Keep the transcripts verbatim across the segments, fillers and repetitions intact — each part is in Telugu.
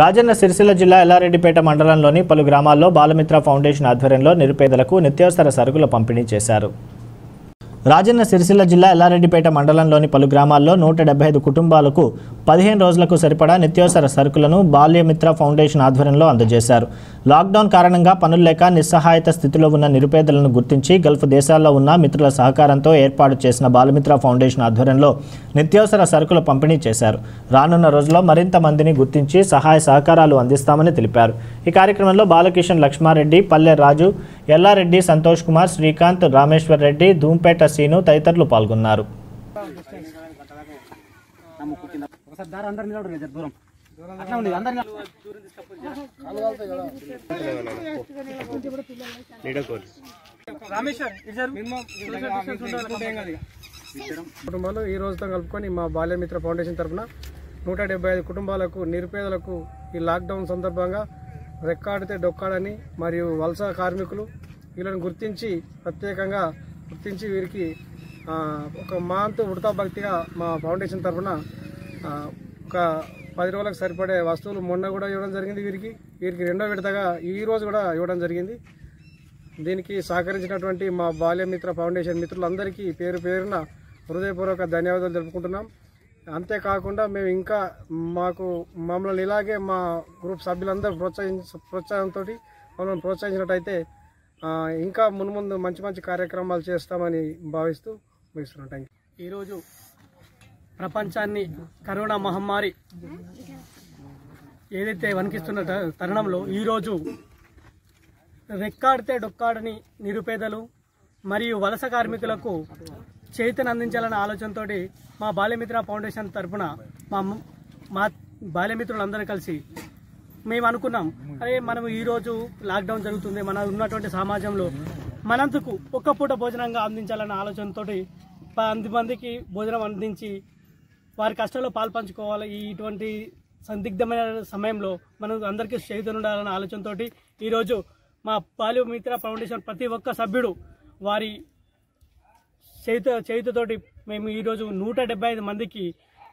రాజన్న సిరిసిల్ల జిల్లా ఎల్లారెడ్డిపేట మండలంలోని పలు గ్రామాల్లో బాలమిత్ర ఫౌండేషన్ ఆధ్వర్యంలో నిరుపేదలకు నిత్యావసర సరుకుల పంపిణీ చేశారు. రాజన్న సిరిసిల్ల జిల్లా ఎల్లారెడ్డిపేట మండలంలోని పలు గ్రామాల్లో నూట డెబ్బై ఐదు కుటుంబాలకు పదిహేను రోజులకు సరిపడా నిత్యావసర సరుకులను బాలమిత్ర ఫౌండేషన్ ఆధ్వర్యంలో అందజేశారు. లాక్డౌన్ కారణంగా పనులు లేక నిస్సహాయత స్థితిలో ఉన్న నిరుపేదలను గుర్తించి గల్ఫ్ దేశాల్లో ఉన్న మిత్రుల సహకారంతో ఏర్పాటు చేసిన బాలమిత్ర ఫౌండేషన్ ఆధ్వర్యంలో నిత్యావసర సరుకుల పంపిణీ చేశారు. రానున్న రోజుల్లో మరింత మందిని గుర్తించి సహాయ సహకారాలు అందిస్తామని తెలిపారు. ఈ కార్యక్రమంలో బాలకిషన్, లక్ష్మారెడ్డి, పల్లె రాజు, ఎల్లారెడ్డి, సంతోష్ కుమార్, శ్రీకాంత్, రామేశ్వర్ రెడ్డి, ధూంపేట సీను తదితరులు పాల్గొన్నారు. కుటుంబాలు ఈ రోజుతో కలుపుకొని మా బాలమిత్ర ఫౌండేషన్ తరఫున నూట డెబ్బై ఐదు కుటుంబాలకు నిరుపేదలకు ఈ లాక్డౌన్ సందర్భంగా రెక్కాడితే డొక్కాడని మరియు వలస కార్మికులు వీళ్ళని గుర్తించి ప్రత్యేకంగా గుర్తించి వీరికి ఒక మాంతు ఉడతా భక్తిగా మా ఫౌండేషన్ తరఫున ఒక పది రోజులకు సరిపడే వస్తువులు మొన్న కూడా ఇవ్వడం జరిగింది. వీరికి వీరికి రెండో విడతగా ఈ రోజు కూడా ఇవ్వడం జరిగింది. దీనికి సహకరించినటువంటి మా బాల్యమిత్ర ఫౌండేషన్ మిత్రులందరికీ పేరు పేరున హృదయపూర్వక ధన్యవాదాలు తెలుపుకుంటున్నాం. అంతేకాకుండా మేము ఇంకా మాకు మమ్మల్ని ఇలాగే మా గ్రూప్ సభ్యులందరూ ప్రోత్సహించ ప్రోత్సాహంతో మమ్మల్ని ప్రోత్సహించినట్టయితే ఇంకా మున్ముందు మంచి మంచి కార్యక్రమాలు చేస్తామని భావిస్తూ ముగిస్తున్నాం. Thank you. ఈరోజు ప్రపంచాన్ని కరోనా మహమ్మారి ఏదైతే వణికిస్తున్న తరుణంలో ఈరోజు రెక్కాడితే డొక్కాడని నిరుపేదలు మరియు వలస కార్మికులకు చైతన్యం అందించాలనే ఆలోచనతో మా బాలమిత్ర ఫౌండేషన్ తరఫున మా మా బాల్యమిత్రులందరూ కలిసి మేము అనుకున్నాం, అరే మనం ఈరోజు లాక్డౌన్ జరుగుతుంది, మన ఉన్నటువంటి సమాజంలో మనందుకు ఒక్క పూట భోజనంగా అందించాలన్న ఆలోచనతో పది మందికి భోజనం అందించి వారి కష్టాల్లో పాల్పంచుకోవాలి. ఈ ఇటువంటి సందిగ్ధమైన సమయంలో మనం అందరికీ చైతన్యం ఉండాలన్న ఆలోచనతో ఈరోజు మా బాలమిత్ర ఫౌండేషన్ ప్రతి ఒక్క సభ్యుడు వారి చేతి చేతితోటి మేము ఈరోజు నూట డెబ్బై ఐదు మందికి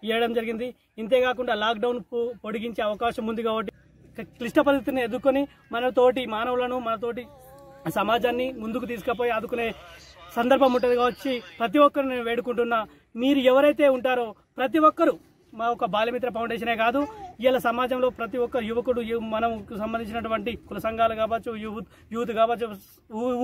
ఇవ్వడం జరిగింది. ఇంతేకాకుండా లాక్డౌన్ పొడిగించే అవకాశం ఉంది కాబట్టి క్లిష్ట పరిస్థితిని ఎదుర్కొని మనతోటి మానవులను మనతోటి సమాజాన్ని ముందుకు తీసుకుపోయి ఆదుకునే సందర్భం ఉంటుంది కాబట్టి ప్రతి ఒక్కరు నేను వేడుకుంటున్నా, మీరు ఎవరైతే ఉంటారో ప్రతి ఒక్కరూ మా ఒక బాలమిత్ర ఫౌండేషనే కాదు, ఇలా సమాజంలో ప్రతి ఒక్క యువకుడు మనకు సంబంధించినటువంటి కుల సంఘాలు కావచ్చు, యూత్ యూత్ కావచ్చు,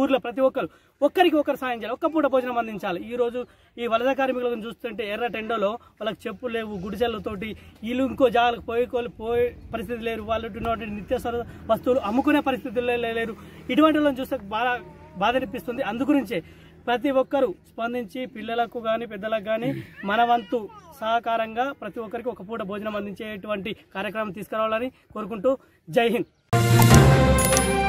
ఊర్లో ప్రతి ఒక్కరు ఒక్కరికి ఒకరు సాయం చేయాలి, ఒక్క పూట భోజనం అందించాలి. ఈరోజు ఈ వలస కార్మికులను చూస్తుంటే ఎర్ర టెండోలో వాళ్ళకి చెప్పులు లేవు, గుడిసెలతోటి ఇల్లు ఇంకో జాగాలకు పోయి పోయే పరిస్థితి లేరు, వాళ్ళు నిత్యావసర వస్తువులు అమ్ముకునే పరిస్థితుల్లో లేరు. ఇటువంటి వాళ్ళని చూస్తే బాగా బాధ అనిపిస్తుంది. అందుగురించే ప్రతి ఒక్కరూ స్పందించి పిల్లలకు కానీ పెద్దలకు కానీ మన వంతు సహకారంగా ప్రతి ఒక్కరికి ఒక పూట భోజనం అందించేటువంటి కార్యక్రమం తీసుకురావాలని కోరుకుంటూ జై హింద్.